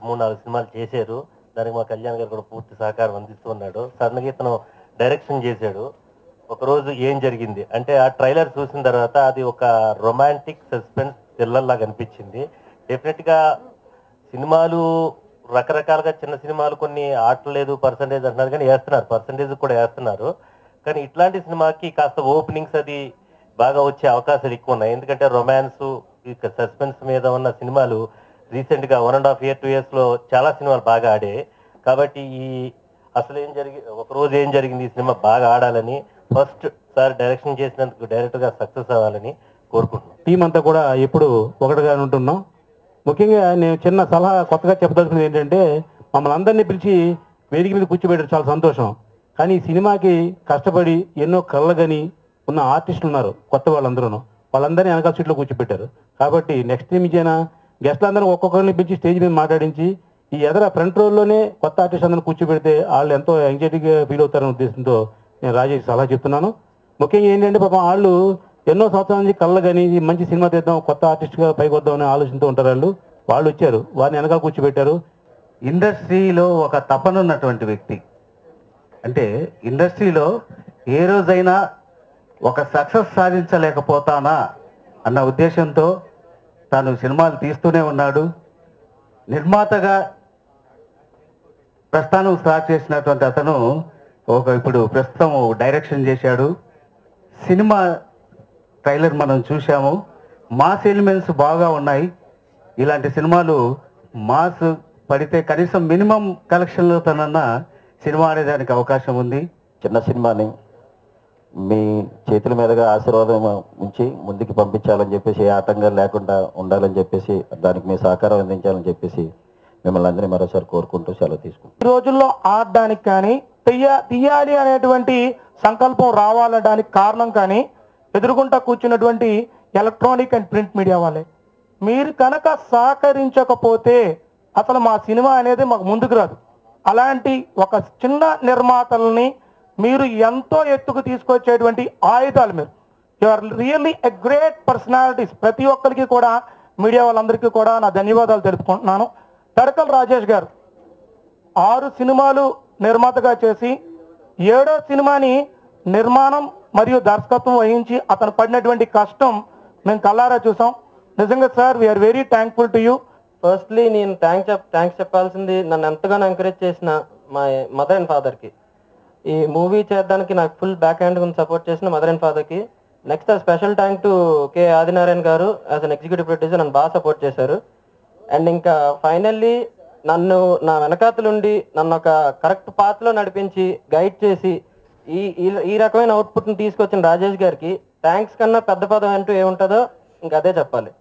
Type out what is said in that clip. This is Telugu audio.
3-4 సినిమాలు చేశారు. దానికి మా కళ్యాణ్ గారు కూడా పూర్తి సహకారం అందిస్తున్నాడు. సడన్గా ఇతను డైరెక్షన్ చేశాడు. ఒకరోజు ఏం జరిగింది అంటే ఆ ట్రైలర్ చూసిన తర్వాత అది ఒక రొమాంటిక్ సస్పెన్స్ థ్రిల్లర్ లాగా అనిపించింది. డెఫినెట్గా సినిమాలు రకరకాలుగా చిన్న సినిమాలు కొన్ని ఆడలేదు పర్సంటేజ్ అంటున్నారు కానీ వేస్తున్నారు, పర్సంటేజ్ కూడా వేస్తున్నారు. కానీ ఇట్లాంటి సినిమాకి కాస్త ఓపెనింగ్స్ అది బాగా వచ్చే అవకాశాలు ఎక్కువ ఉన్నాయి. ఎందుకంటే రొమాన్స్ ఇక సస్పెన్స్ మీద ఉన్న సినిమాలు రీసెంట్గా 1.5 years, 2 years చాలా సినిమాలు బాగా ఆడే. కాబట్టి ఈ అసలు ఏం జరిగింది, ఒకరోజు ఏం జరిగింది ఈ సినిమా బాగా ఆడాలని, ఫస్ట్ సార్ డైరెక్షన్ చేసినందుకు డైరెక్టర్గా సక్సెస్ అవ్వాలని కోరుకుంటున్నాం. టీం అంతా కూడా ఎప్పుడు ఒకటిగా ఉంటున్నాం. ముఖ్యంగా నేను చిన్న సలహా కొత్తగా చెప్పదలుచుకున్నది ఏంటంటే, మమ్మల్ని అందరినీ పిలిచి వేదిక మీద కూర్చోబెట్టడం చాలా సంతోషం. కానీ సినిమాకి కష్టపడి ఎన్నో కళ్ళగని ఉన్న ఆర్టిస్టులు ఉన్నారు, కొత్త వాళ్ళందరూ. వాళ్ళందరినీ వెనకాల సీట్లో కూర్చోబెట్టారు. కాబట్టి నెక్స్ట్ టైం ఇచ్చేనా గెస్ట్లు అందరూ ఒక్కొక్కరిని పిలిచి స్టేజ్ మీద మాట్లాడించి ఈ ఎదర ఫ్రంట్ రోల్లోనే కొత్త ఆర్టిస్ట్ అందరూ కూర్చోబెడితే వాళ్ళు ఎంతో యాంగ్జైటీగా ఫీల్ అవుతారనే ఉద్దేశంతో నేను రాజేష్ సలహా చెప్తున్నాను. ముఖ్యంగా ఏంటంటే పాపం వాళ్ళు ఎన్నో సంవత్సరాల నుంచి కళ్ళు కానీ మంచి సినిమా తీద్దాం, కొత్త ఆర్టిస్ట్గా పైకి వద్దాం అనే ఆలోచనతో ఉంటారు. వాళ్ళు వచ్చారు, వారిని వెనక కూర్చోబెట్టారు. ఇండస్ట్రీలో ఒక తపన ఉన్నటువంటి వ్యక్తి అంటే ఇండస్ట్రీలో ఏ రోజైనా ఒక సక్సెస్ సాధించలేకపోతానా అన్న ఉద్దేశంతో తాను సినిమాలు తీస్తూనే ఉన్నాడు. నిర్మాతగా ప్రస్థానం స్టార్ట్ చేసినటువంటి అతను ఇప్పుడు ప్రస్తుతం డైరెక్షన్ చేశాడు. సినిమా ట్రైలర్ మనం చూసాము, మాస్ ఎలిమెంట్స్ బాగా ఉన్నాయి. ఇలాంటి సినిమాలు మాస్ పడితే కనీసం మినిమం కలెక్షన్లో తనన్న సినిమా ఆడేదానికి అవకాశం ఉంది. చిన్న సినిమాని మీ చేతుల మీదుగా ఆశీర్వాదం ఉంచి ముందుకు పంపించాలని చెప్పేసి, ఆటంకాలు లేకుండా ఉండాలని చెప్పేసి, దానికి మీ సహకారం అందించాలని చెప్పేసి మిమ్మల్ని అందరినీ మరోసారి కోరుకుంటూ సెలవు తీసుకుంటాం. ఈ రోజుల్లో ఆడడానికి కానీ తీయాలి అనేటువంటి సంకల్పం రావాలడానికి కారణం కానీ ఎదురుగుంటా కూర్చున్నటువంటి ఎలక్ట్రానిక్ అండ్ ప్రింట్ మీడియా వాళ్ళే. మీరు కనుక సహకరించకపోతే అసలు మా సినిమా అనేది మాకు ముందుకు రాదు. అలాంటి ఒక చిన్న నిర్మాతల్ని మీరు ఎంతో ఎత్తుకు తీసుకొచ్చేటువంటి ఆయుధాలు మీరు. You are really a great personalities. ప్రతి ఒక్కరికి కూడా మీడియా వాళ్ళందరికీ కూడా నా ధన్యవాదాలు తెలుపుకుంటున్నాను. తడకల రాజేష్ గారు 6 సినిమాలు నిర్మాతగా చేసి 7వ సినిమాని నిర్మాణం మరియు దర్శకత్వం వహించి అతను పడినటువంటి కష్టం మేము కళ్ళారా చూసాం. నిజంగా sir we are very thankful to you. Firstly నేను థ్యాంక్స్ చెప్పాల్సింది నన్ను ఎంతగానో ఎంకరేజ్ చేసిన మా మదర్ అండ్ ఫాదర్కి. ఈ మూవీ చేయడానికి నాకు ఫుల్ బ్యాక్ హ్యాండ్ సపోర్ట్ చేసిన మదర్ అండ్ ఫాదర్కి. Next special thank to K. Adinarayana garu as an executive producer నన్ను బాగా సపోర్ట్ చేశారు. అండ్ ఇంకా ఫైనల్లీ నన్ను నా వెనకాతలుండి నన్ను ఒక కరెక్ట్ పాత్రలో నడిపించి గైడ్ చేసి ఈ ఈ రకమైన అవుట్పుట్ని తీసుకొచ్చిన రాజేష్ గారికి థ్యాంక్స్ కన్నా పెద్ద పదం అంటూ ఏముంటుందో ఇంక అదే చెప్పాలి.